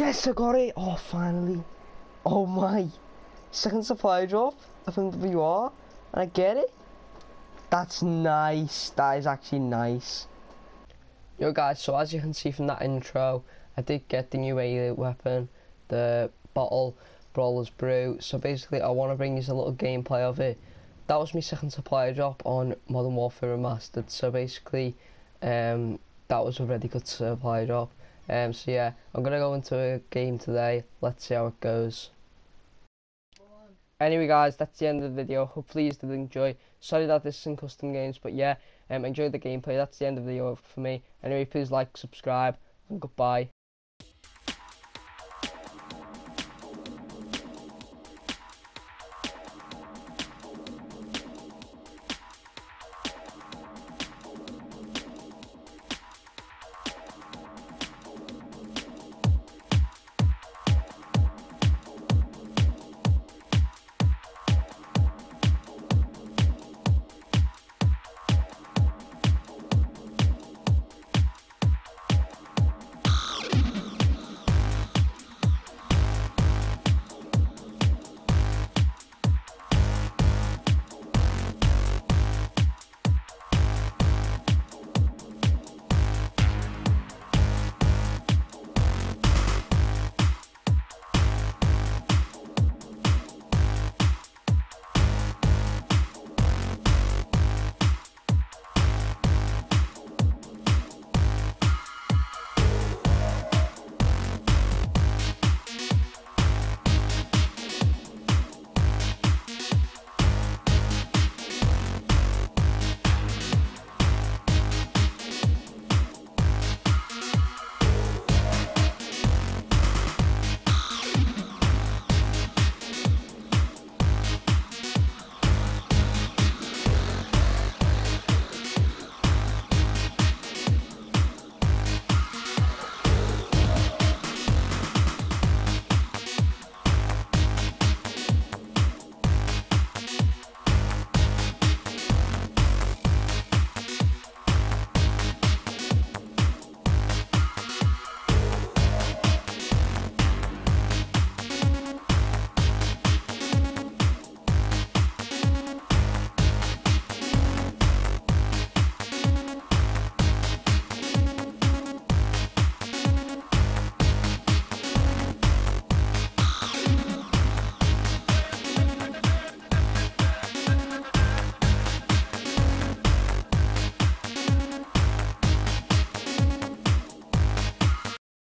Yes, I got it! Oh, finally. Oh my. Second supply drop. I think you are. And I get it. That's nice. That is actually nice. Yo guys, so as you can see from that intro, I did get the new alien weapon, the bottle, Brawler's Brew. So basically I want to bring you a little gameplay of it. That was my second supply drop on Modern Warfare Remastered. So basically that was a really good supply drop. So yeah, I'm going to go into a game today. Let's see how it goes. Anyway guys, that's the end of the video. Hopefully you did enjoy. Sorry that this is in custom games, but yeah, enjoy the gameplay. That's the end of the video for me. Anyway, please like, subscribe, and goodbye.